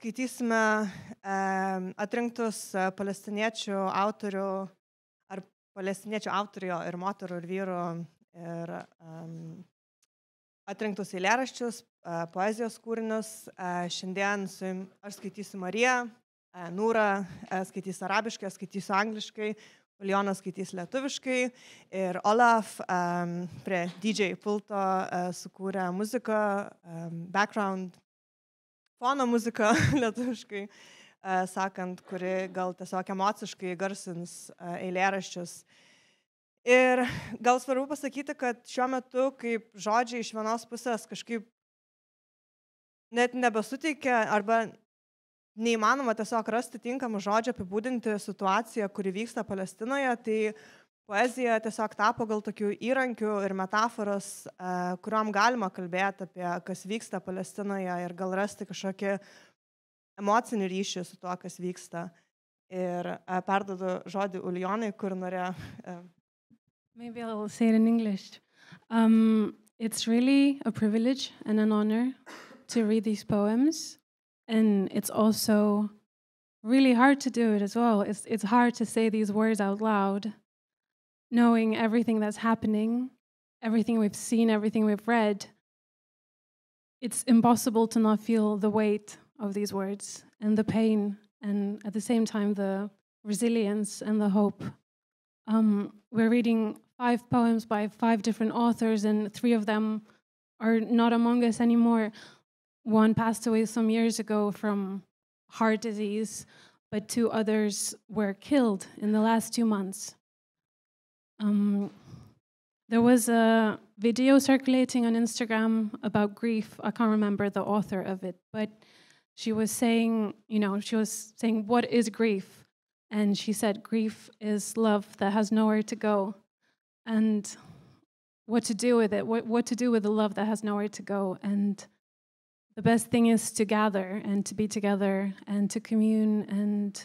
Kajti smo atrinktus palestiniečių autorių ar palestiniečių autorių ir moterų ir vyrų ir atrinktus eilėraščius, poezijos kūrinius. Šiandien aš skaitysiu Mariją, Noura skaitys arabiškai, aš skaitysiu angliškai, Ulijona skaitys lietuviškai ir Olaf prie DJ pulto sukūrė muziką, background, fono muziką lietuviškai, sakant, kuri gal tiesiog emociškai garsins eilėraščius. Ir gal svarbu pasakyti, kad šiuo metu, kaip žodžiai iš vienos pusės kažkaip net nebesuteikia arba neįmanoma tiesiog rasti tinkamų žodžių apibūdinti situaciją, kuri vyksta Palestinoje, tai poezija tiesiog tapo gal tokių įrankių ir metaforos, kuriuom galima kalbėti apie, kas vyksta Palestinoje ir gal rasti kažkokį emocinį ryšį su tuo, kas vyksta. Ir perduodu žodį Ulijonai, kur norėjo. Maybe I'll say it in English. It's really a privilege and an honor to read these poems. And it's also really hard to do it as well. It's hard to say these words out loud, knowing everything that's happening, everything we've seen, everything we've read. It's impossible to not feel the weight of these words and the pain and at the same time the resilience and the hope. We're reading 5 poems by 5 different authors and 3 of them are not among us anymore. One passed away some years ago from heart disease, but 2 others were killed in the last 2 months. There was a video circulating on Instagram about grief. I can't remember the author of it, but she was saying, what is grief? And she said, grief is love that has nowhere to go. And what to do with it, what to do with the love that has nowhere to go. And the best thing is to gather and to be together and to commune and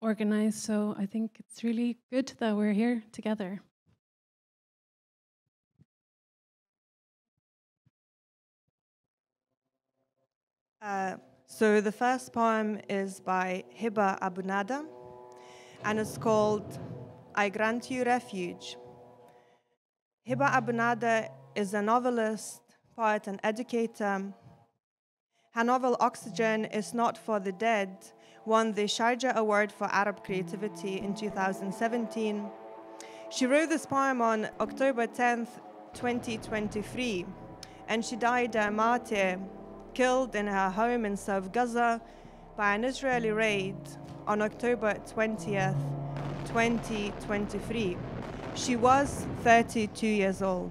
organize. So I think it's really good that we're here together. So the first poem is by Hiba Abunada, and it's called I Grant You Refuge. Hiba Abunada is a novelist, poet, and educator. Her novel Oxygen is Not for the Dead won the Sharjah Award for Arab Creativity in 2017. She wrote this poem on October 10th, 2023, and she died a martyr, killed in her home in South Gaza by an Israeli raid on October 20th, 2023. She was 32 years old.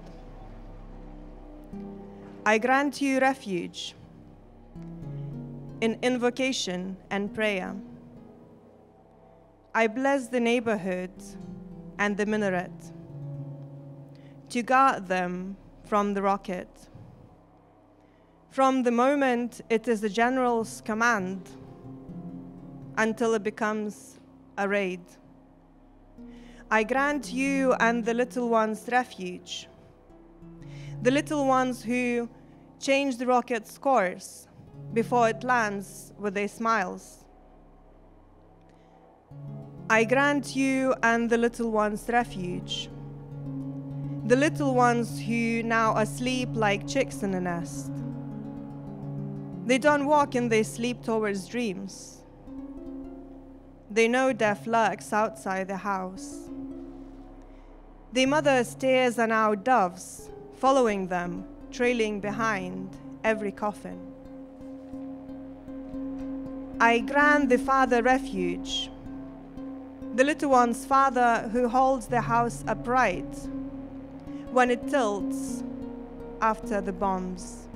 I grant you refuge in invocation and prayer. I bless the neighborhood and the minaret to guard them from the rocket. From the moment it is the general's command until it becomes a raid. I grant you and the little ones refuge, the little ones who change the rocket's course before it lands with their smiles. I grant you and the little ones refuge, the little ones who now are asleep like chicks in a nest. They don't walk in their sleep towards dreams. They know death lurks outside the house. Their mother's tears are now doves, following them, trailing behind every coffin. I grant the father refuge, the little one's father who holds the house upright when it tilts after the bombs.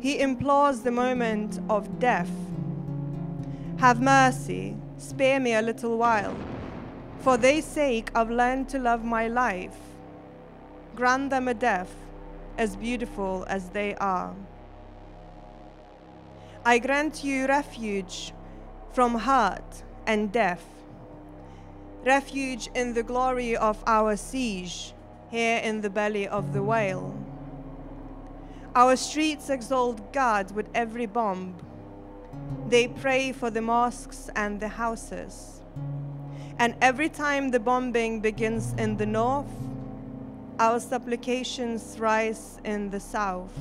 He implores the moment of death. Have mercy, spare me a little while. For their sake, I've learned to love my life. Grant them a death as beautiful as they are. I grant you refuge from hurt and death, refuge in the glory of our siege, here in the belly of the whale. Our streets exalt God with every bomb, They pray for the mosques and the houses. And every time the bombing begins in the north, our supplications rise in the south.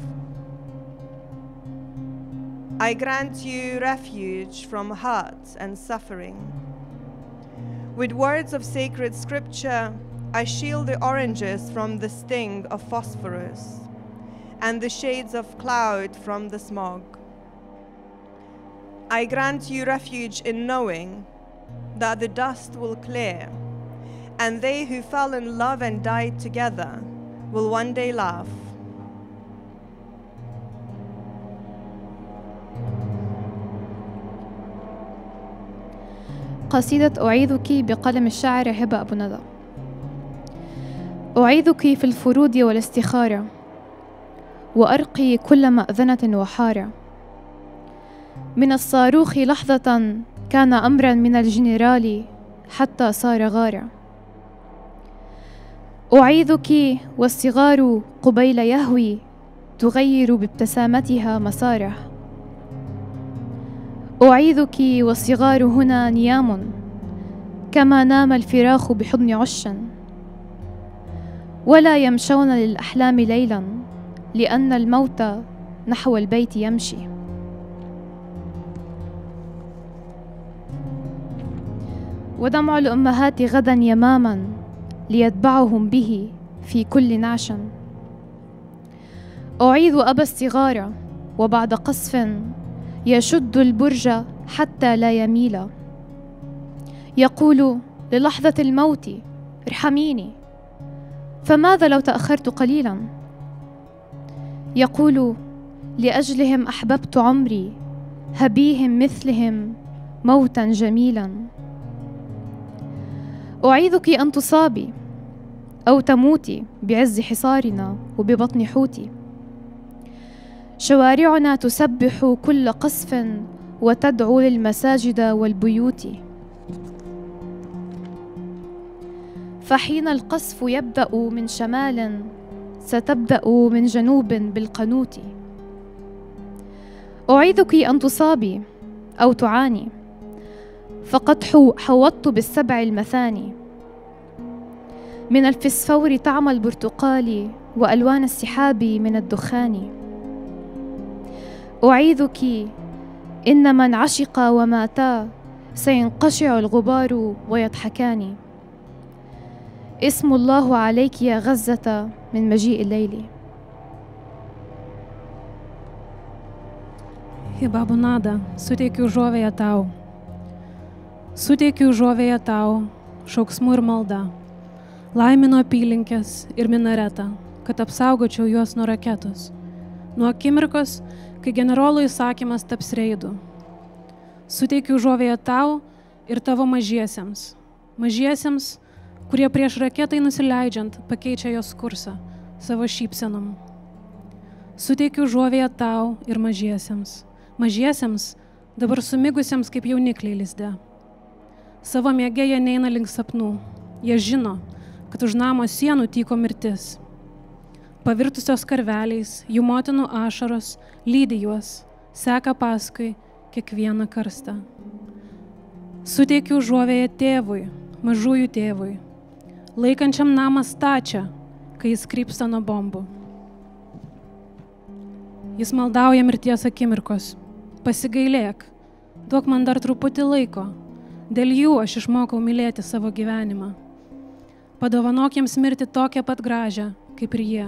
I grant you refuge from hurt and suffering. With words of sacred scripture, I shield the oranges from the sting of phosphorus and the shades of cloud from the smog. I grant you refuge in knowing that the dust will clear, and they who fell in love and died together will one day laugh. قصيدة أعيذك بقلم الشاعر هبة أبوندا. أعيذك في الفروض والاستخارة وأرقي كل مأذنة وحارة من الصاروخ لحظة كان أمرا من الجنرال حتى صار غارة أعيذك والصغار قبيل يهوي تغير بابتسامتها مساره أعيذك والصغار هنا نيام كما نام الفراخ بحضن عش ولا يمشون للأحلام ليلا لأن الموت نحو البيت يمشي ودمع الأمهات غدا يماما ليتبعهم به في كل نعش أعيذ أبا الصغار وبعد قصف يشد البرج حتى لا يميل يقول للحظة الموت ارحميني فماذا لو تأخرت قليلا يقول لأجلهم أحببت عمري هبيهم مثلهم موتا جميلا أعيذك أن تصابي أو تموتي بعز حصارنا وببطن حوتي شوارعنا تسبح كل قصف وتدعو للمساجد والبيوت فحين القصف يبدأ من شمال ستبدأ من جنوب بالقنوت أعيذك أن تصابي أو تعاني فقد حوطت بالسبع المثاني من الفسفور طعم البرتقال وألوان السحاب من الدخان أعيذك إن من عشق وماتا سينقشع الغبار ويضحكان اسم الله عليك يا غزة من مجيء الليل Hiba Abunada, suteikiu žovėje tau, šauksmų ir malda, laiminu apylinkės ir minaretą, kad apsaugočiau juos nuo raketos, nuo akimirkos, kai generolo įsakymas taps reidu. Suteikiu žovėje tau ir tavo mažiesiems, kurie prieš raketai nusileidžiant pakeičia jos kursą savo šypsenom. Suteikiu žovėje tau ir mažiesiems, dabar sumigusiems kaip jaunikliai lizde. Savo miege jie neina link sapnų, jie žino, kad už namo sienų tyko mirtis. Pavirtusios karveliais, jų motinų ašaros lydi juos, seka paskui kiekvieną karstą. Suteikiu žovėje tėvui, mažųjų tėvui, laikančiam namą stačią, kai jis krypsta nuo bombų. Jis maldauja mirties akimirkos. Pasigailėk, duok man dar truputį laiko. Dėl jų aš išmokau mylėti savo gyvenimą. Padovanok jiems mirti tokią pat gražią, kaip ir jie.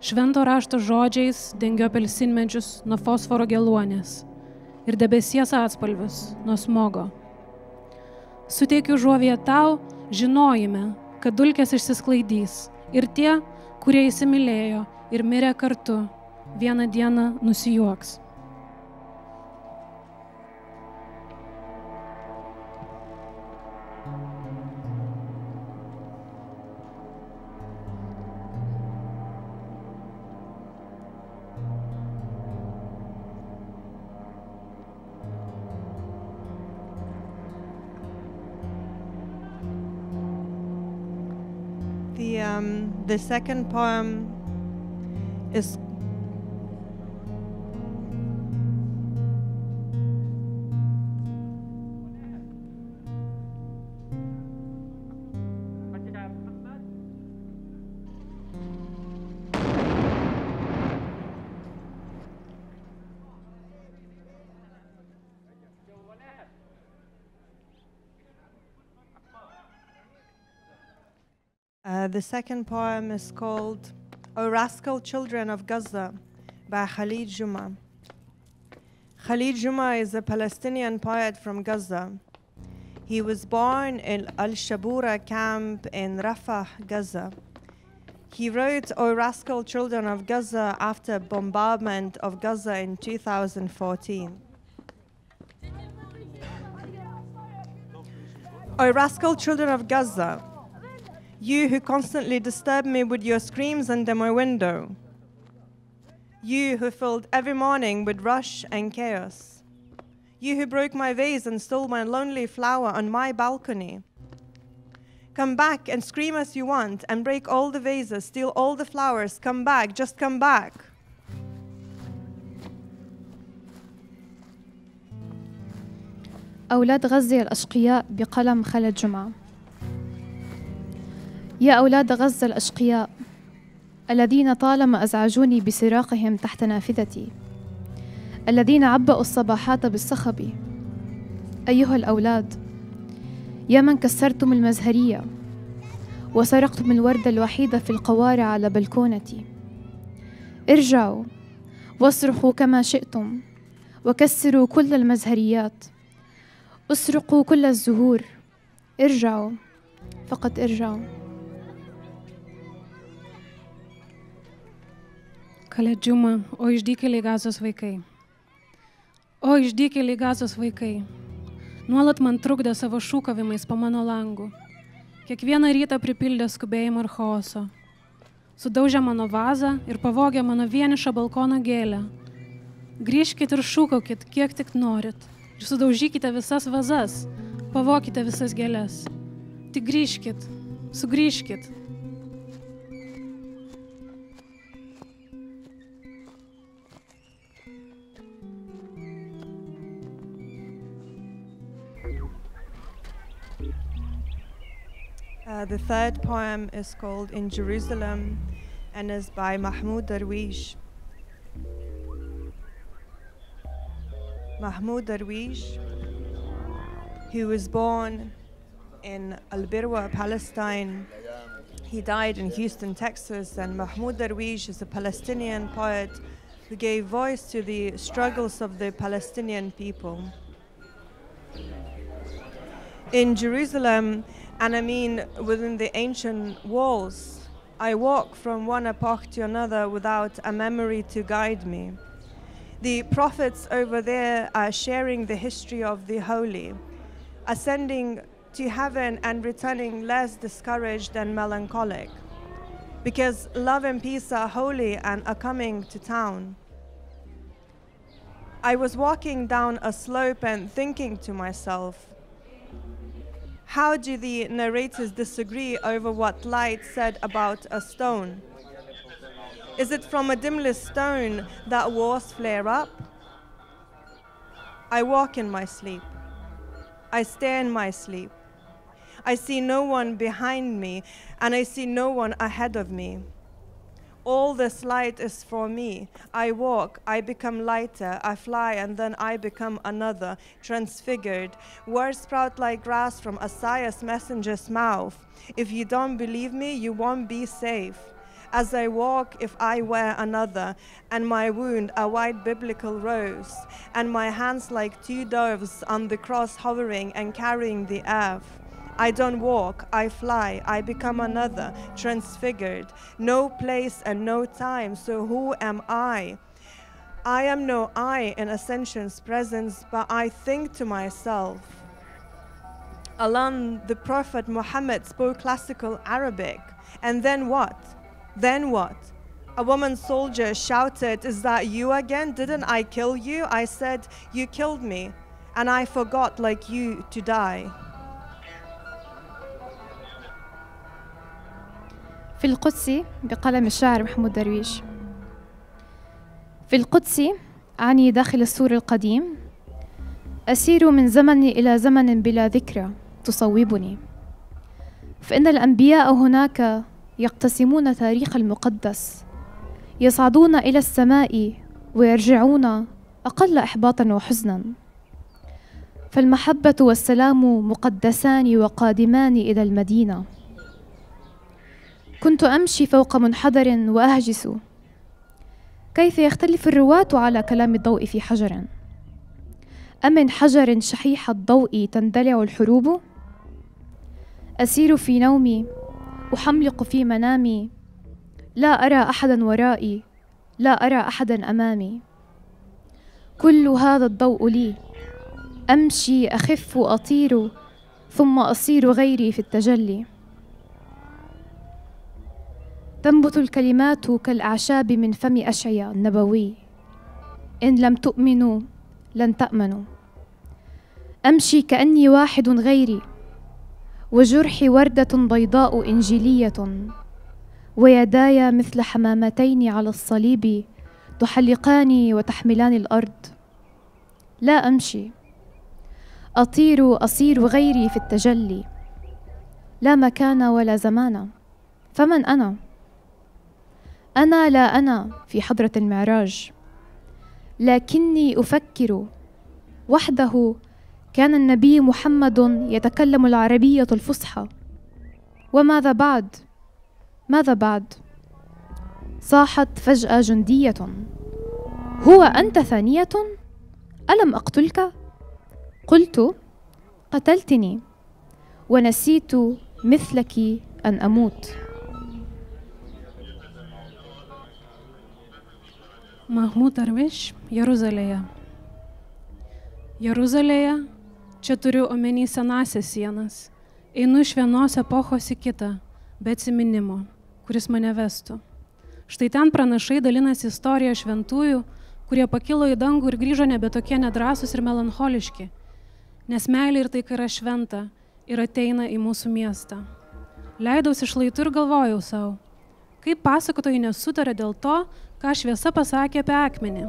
Švento rašto žodžiais dengiu apelsinmedžius nuo fosforo geluonės ir debesies atspalvius nuo smogo. Suteikiu žovėje tau, žinojime, kad dulkės išsisklaidys ir tie, kurie įsimylėjo ir mirė kartu, vieną dieną nusijuoks. The second poem is the second poem is called O Rascal Children of Gaza by Khalid Juma. Khalid Juma is a Palestinian poet from Gaza. He was born in Al-Shabura camp in Rafah, Gaza. He wrote O Rascal Children of Gaza after bombardment of Gaza in 2014. O Rascal Children of Gaza, you who constantly disturb me with your screams under my window. You who filled every morning with rush and chaos. You who broke my vase and stole my lonely flower on my balcony. Come back and scream as you want and break all the vases, steal all the flowers. Come back, just come back. أولاد غزة الأشقياء بقلم خالد جمعة. يا أولاد غزة الأشقياء الذين طالما أزعجوني بصراخهم تحت نافذتي، الذين عبأوا الصباحات بالصخب، أيها الأولاد، يا من كسرتم المزهرية وسرقتم الوردة الوحيدة في القوارع على بلكونتي، ارجعوا واصرخوا كما شئتم وكسروا كل المزهريات، اسرقوا كل الزهور، ارجعوا فقط ارجعوا. Khalid Juma, o išdykėliai Gazos vaikai. O išdykėliai Gazos vaikai. Nuolat man trukdė savo šūkavimais po mano langų. Kiekvieną rytą pripildė skubėjimo ir chaoso. Sudaužė mano vazą ir pavogė mano vienišą balkono gėlę. Grįžkit ir šūkaukit, kiek tik norit. Ir sudaužykite visas vazas, pavokite visas gėles. Tik grįžkit, sugrįžkit. The third poem is called In Jerusalem and is by Mahmoud Darwish. Mahmoud Darwish, who was born in Al-Birwa, Palestine. He died in Houston, Texas, and Mahmoud Darwish is a Palestinian poet who gave voice to the struggles of the Palestinian people. In Jerusalem, and I mean within the ancient walls, I walk from one epoch to another without a memory to guide me. The prophets over there are sharing the history of the holy, ascending to heaven and returning less discouraged and melancholic, because love and peace are holy and are coming to town. I was walking down a slope and thinking to myself, how do the narrators disagree over what light said about a stone? Is it from a dimly stone that wars flare up? I walk in my sleep. I stare in my sleep. I see no one behind me, and I see no one ahead of me. All this light is for me. I walk, I become lighter, I fly, and then I become another, transfigured. Words sprout like grass from Isaiah's messenger's mouth. If you don't believe me, you won't be safe. As I walk, if I wear another, and my wound a white biblical rose, and my hands like two doves on the cross hovering and carrying the earth. I don't walk, I fly, I become another, transfigured. No place and no time, so who am I? I am no I in Ascension's presence, but I think to myself. Alam, the Prophet Muhammad spoke classical Arabic. And then what? Then what? A woman soldier shouted, "Is that you again? Didn't I kill you? I said, you killed me, and I forgot like you to die." في القدس بقلم الشاعر محمود درويش. في القدس أعني داخل السور القديم، أسير من زمن إلى زمن بلا ذكرى تصوبني، فإن الأنبياء هناك يقتسمون تاريخ المقدس، يصعدون إلى السماء ويرجعون أقل إحباطا وحزنا، فالمحبة والسلام مقدسان وقادمان إلى المدينة. كنت أمشي فوق منحدر وأهجس، كيف يختلف الرواة على كلام الضوء في حجر؟ أمن حجر شحيح الضوء تندلع الحروب؟ أسير في نومي، أحملق في منامي، لا أرى أحدا ورائي، لا أرى أحدا أمامي، كل هذا الضوء لي، أمشي أخف أطير، ثم أصير غيري في التجلي. تنبت الكلمات كالأعشاب من فم أشعيا النبوي، إن لم تؤمنوا لن تأمنوا، أمشي كأني واحد غيري، وجرحي وردة بيضاء إنجيلية، ويداي مثل حمامتين على الصليب تحلقان وتحملان الأرض، لا أمشي، أطير أصير غيري في التجلي، لا مكان ولا زمان، فمن أنا؟ أنا لا أنا في حضرة المعراج، لكني أفكر وحده. كان النبي محمد يتكلم العربية الفصحى، وماذا بعد؟ ماذا بعد؟ صاحت فجأة جندية، هو أنت ثانية؟ ألم أقتلك؟ قلت قتلتني ونسيت مثلك أن أموت. Mahmoud Darwish, Jeruzalėje. Jeruzalėje, čia turiu omeny senąsias sienas, einu iš vienos epochos į kitą, be atsiminimo, kuris mane vestų. Štai ten pranašai dalinasi istoriją šventųjų, kurie pakilo į dangų ir grįžo nebe tokie nedrąsūs ir melancholiški, nes meilė ir taika yra šventa ir ateina į mūsų miestą. Leidausi šlaitu ir galvojau savo, kaip pasakotojai nesutarė dėl to, ką šviesa pasakė apie akmenį.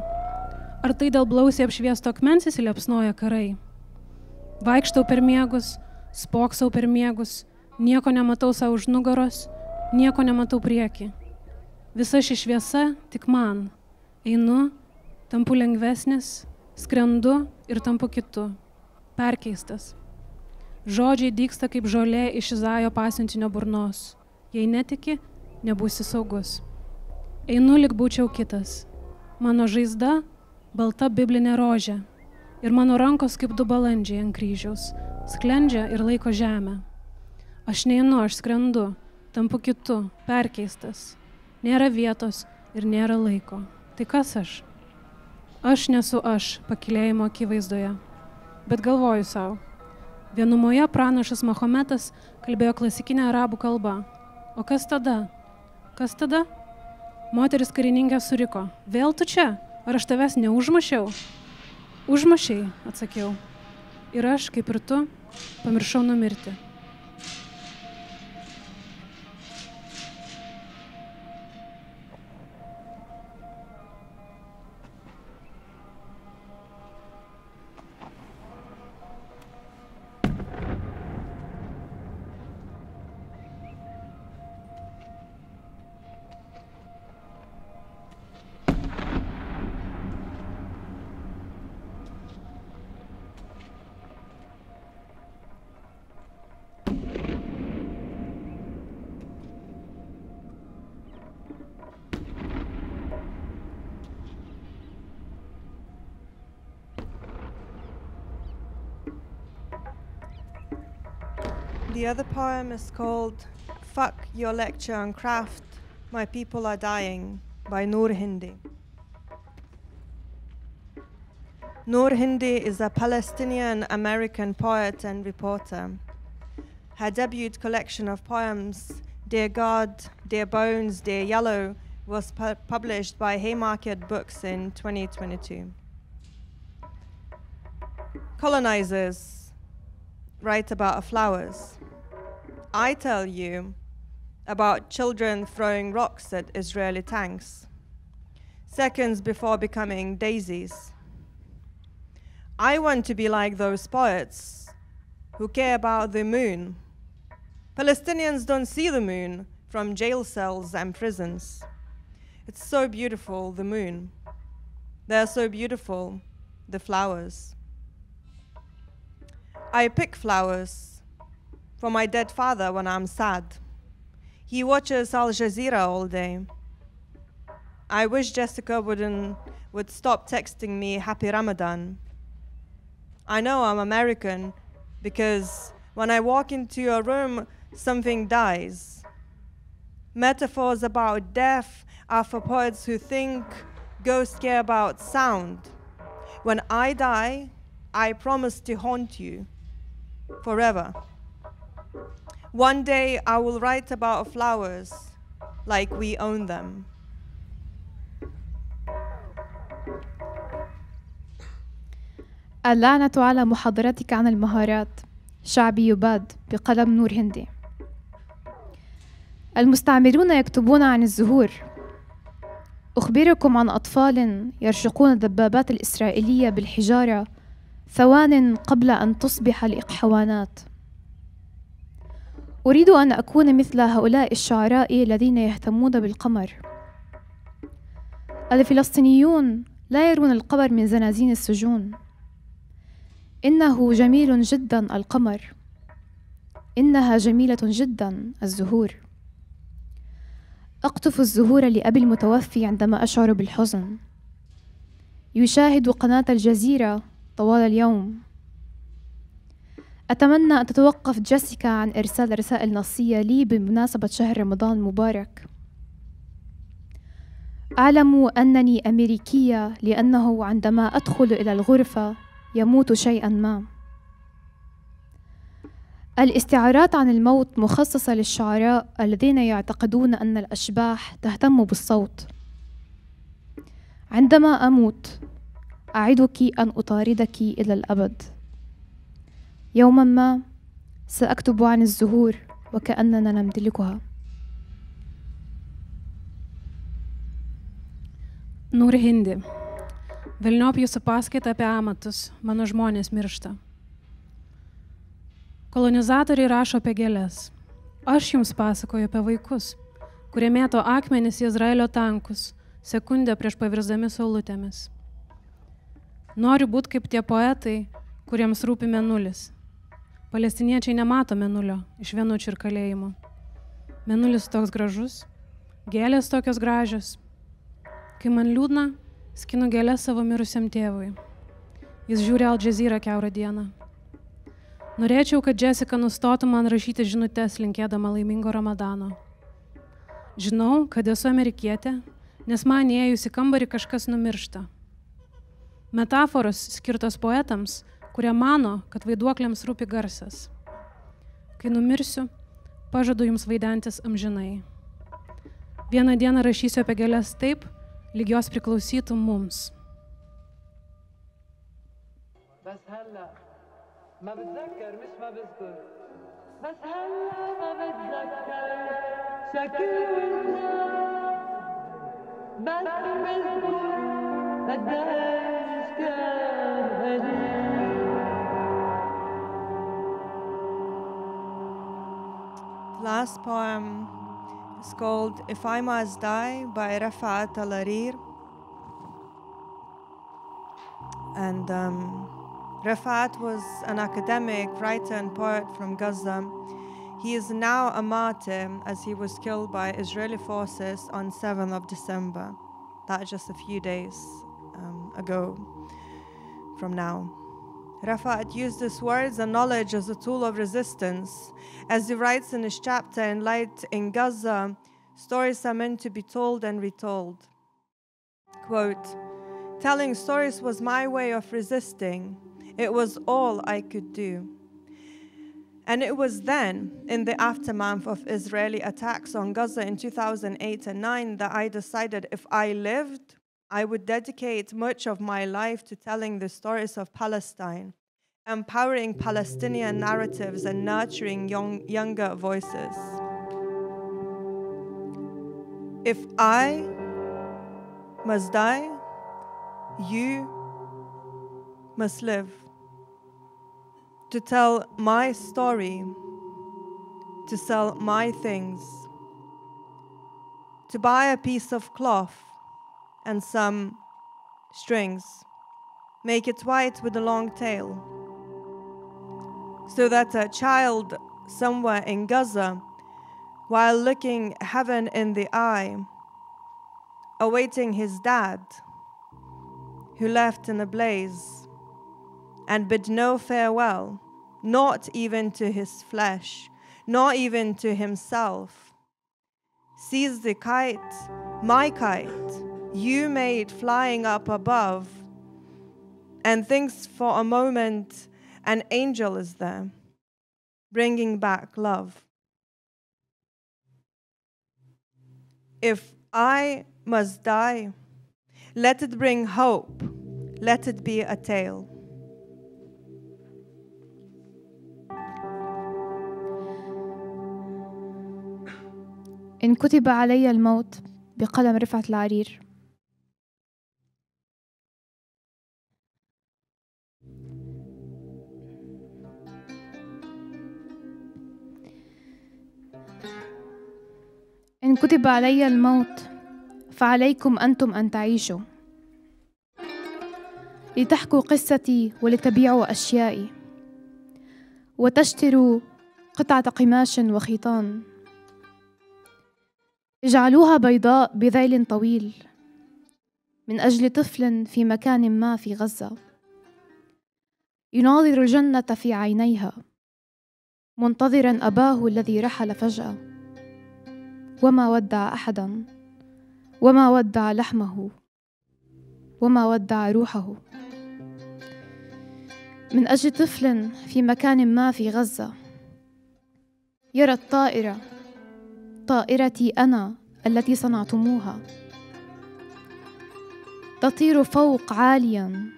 Ar tai dėl blausiai apšviesto akmens įsilepsnoja karai? Vaikštau per miegus, spoksau per miegus, nieko nematau savo už nugaros, nieko nematau prieki. Visa ši šviesa tik man. Einu, tampu lengvesnis, skrendu ir tampu kitu. Perkeistas. Žodžiai dygsta kaip žolė iš Izaijo pasiuntinio burnos. Jei netiki, nebūsi saugus. Einu, lyg būčiau kitas. Mano žaizda balta biblinė rožė ir mano rankos kaip du balandžiai ant kryžiaus, sklendžia ir laiko žemę. Aš neinu, aš skrendu, tampu kitu, perkeistas. Nėra vietos ir nėra laiko. Tai kas aš? Aš nesu aš pakilėjimo akivaizdoje, bet galvoju savo. Vienumoje pranašas Mahometas kalbėjo klasikinę arabų kalbą. O kas tada? Kas tada? Moteris karininkė suriko. Vėl tu čia? Ar aš tavęs neužmušiau? Užmušiai, atsakiau. Ir aš, kaip ir tu, pamiršau numirti. The other poem is called Fuck Your Lecture on Craft, My People Are Dying by Noor Hindi. Noor Hindi is a Palestinian-American poet and reporter. Her debut collection of poems, Dear God, Dear Bones, Dear Yellow, was published by Haymarket Books in 2022. Colonizers write about flowers. I tell you, about children throwing rocks at Israeli tanks, seconds before becoming daisies. I want to be like those poets who care about the moon. Palestinians don't see the moon from jail cells and prisons. It's so beautiful, the moon. They're so beautiful, the flowers. I pick flowers for my dead father when I'm sad. He watches Al Jazeera all day. I wish Jessica would stop texting me Happy Ramadan. I know I'm American because when I walk into your room, something dies. Metaphors about death are for poets who think ghosts care about sound. When I die, I promise to haunt you forever. One day I will write about flowers like we own them. اللعنة على محاضرتك عن المهارات. شعبي يباد بقلم نور هندي. المستعمرون يكتبون عن الزهور. أخبركم عن أطفال يرشقون الدبابات الإسرائيلية بالحجارة ثوان قبل أن تصبح الإقحوانات. أريد أن أكون مثل هؤلاء الشعراء الذين يهتمون بالقمر. الفلسطينيون لا يرون القمر من زنازين السجون. إنه جميل جدا القمر. إنها جميلة جدا الزهور. أقطف الزهور لأبي المتوفي عندما أشعر بالحزن. يشاهد قناة الجزيرة طوال اليوم. أتمنى أن تتوقف جيسيكا عن إرسال رسائل نصية لي بمناسبة شهر رمضان المبارك. أعلم أنني أمريكية لأنه عندما أدخل إلى الغرفة يموت شيئا ما. الاستعارات عن الموت مخصصة للشعراء الذين يعتقدون أن الأشباح تهتم بالصوت. عندما أموت أعدك أن أطاردك إلى الأبد. يوما ما سأكتب عن الزهور وكأننا نمتلكها. نور هندي. Velniop jūsų paskaitą apie amatus, mano žmonės miršta. Kolonizatoriai rašo apie gėles. Aš jums pasakoju apie vaikus, kurie mėto akmenis į Izraelio tankus, sekundę prieš pavirsdami saulutėmis. Noriu būti kaip tie poetai, kuriems rūpi mėnulis. Palestiniečiai nemato mėnulio iš vienučių ir kalėjimų. Mėnulis toks gražus, gėlės tokios gražios. Kai man liūdna, skinu gėlės savo mirusiam tėvui. Jis žiūri Al Jazeera kiaurą dieną. Norėčiau, kad Jessica nustotų man rašyti žinutes linkėdama laimingo Ramadano. Žinau, kad esu amerikietė, nes man įėjus į kambarį kažkas numiršta. Metaforos skirtos poetams, kurie mano, kad vaiduokliams rūpi garsas. Kai numirsiu, pažadu jums vaidentis amžinai. Vieną dieną rašysiu apie gėles taip, lyg jos priklausytų mums. Last poem, it's called If I Must Die by Refaat Alareer. And Refaat was an academic, writer and poet from Gaza. He is now a martyr as he was killed by Israeli forces on 7th of December. That's just a few days ago from now. Refaat used his words and knowledge as a tool of resistance. As he writes in his chapter in Light in Gaza, stories are meant to be told and retold. Quote, telling stories was my way of resisting. It was all I could do. And it was then, in the aftermath of Israeli attacks on Gaza in 2008 and 9, that I decided if I lived, I would dedicate much of my life to telling the stories of Palestine, empowering Palestinian narratives and nurturing younger voices. If I must die, you must live. To tell my story, to sell my things, to buy a piece of cloth and some strings, make it white with a long tail, so that a child somewhere in Gaza, while looking heaven in the eye, awaiting his dad, who left in a blaze, and bid no farewell, not even to his flesh, not even to himself. Seize the kite, my kite, you made flying up above, and thinks for a moment an angel is there, bringing back love. If I must die, let it bring hope, let it be a tale. إن كتب علي الموت بقلم رفعت العرير. إن كتب علي الموت فعليكم أنتم أن تعيشوا لتحكوا قصتي ولتبيعوا أشيائي وتشتروا قطعة قماش وخيطان. اجعلوها بيضاء بذيل طويل من أجل طفل في مكان ما في غزة يناظر الجنة في عينيها منتظرا أباه الذي رحل فجأة وما ودع أحدا وما ودع لحمه وما ودع روحه. من أجل طفل في مكان ما في غزة يرى الطائرة، طائرتي أنا التي صنعتموها، تطير فوق عاليا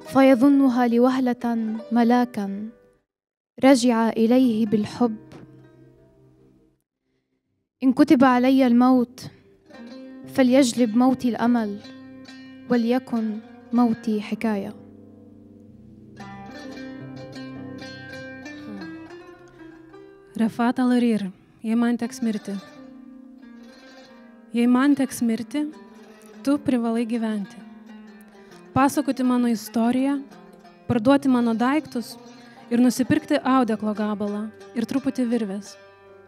فيظنها لوهلة ملاكا رجع إليه بالحب. إن كتب علي الموت فليجلب موتي الأمل وليكن موتي حكاية. Refaat Alareer. Je mantek smirti. Jei man teks mirti, tu privalai gyventi. Pasakoti mano istoriją, parduoti mano daiktus ir nusipirkti audeklo gabalą ir truputį virvės,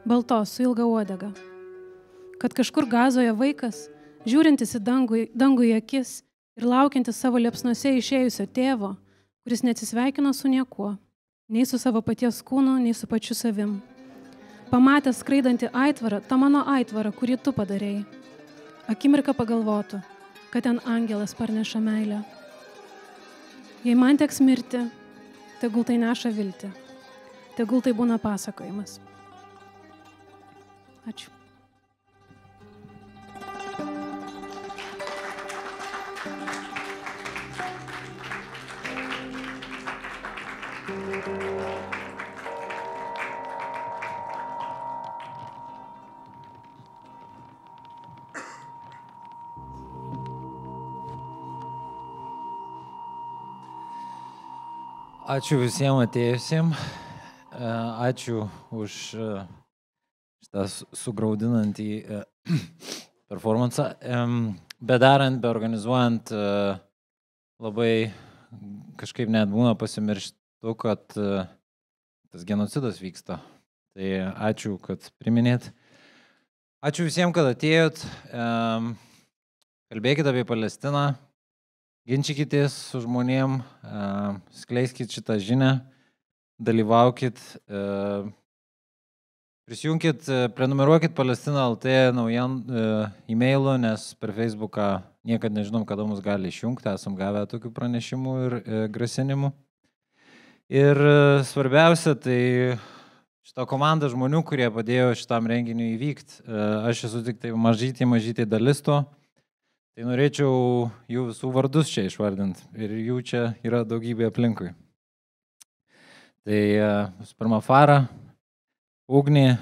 baltos su ilga uodega. Kad kažkur Gazoje vaikas, žiūrintis į dangų į akis ir laukiantis savo liepsnose išėjusio tėvo, kuris neatsisveikino su niekuo, nei su savo paties kūnu, nei su pačiu savim. Pamatęs skraidantį aitvarą, tą mano aitvarą, kurį tu padarei, akimirką pagalvotų, kad ten angelas parneša meilę. Jei man teks mirti, tegul tai neša viltį, tegul tai būna pasakojimas. Ačiū. Ačiū visiems atėjusiems, ačiū už šitą sugraudinantį performansą. Bedarant, beorganizuojant, labai kažkaip net būna pasimirštu, kad tas genocidas vyksta. Tai ačiū, kad priminėt. Ačiū visiems, kad atėjot. Kalbėkite apie Palestiną. Ginčykitės su žmonėm, skleiskit šitą žinią, dalyvaukit, prisijunkit, prenumeruokit palestina.lt e-mailu, nes per Facebooką niekad nežinom, kada mus gali išjungti, esam gavę tokių pranešimų ir grasinimų. Ir svarbiausia, tai šita komanda žmonių, kurie padėjo šitam renginiui įvykti. Aš esu tik tai mažytė dalis to. Tai norėčiau jų visų vardus čia išvardinti ir jų čia yra daugybė aplinkui. Tai pirma Farą, Ugnį,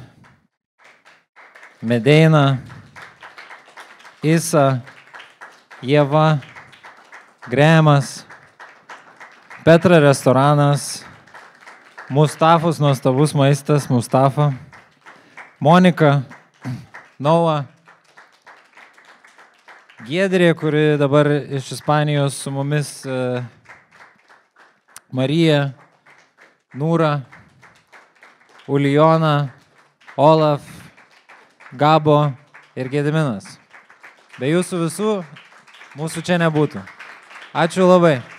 Medeiną, Isa, Ieva, Gremas, Petra restoranas, Mustafos nuostabus maistas, Mustafa, Monika, Noa, Giedrė, kuri dabar iš Ispanijos su mumis, Marija, Noura, Ulijona, Olaf, Gabo ir Gediminas. Be jūsų visų mūsų čia nebūtų. Ačiū labai.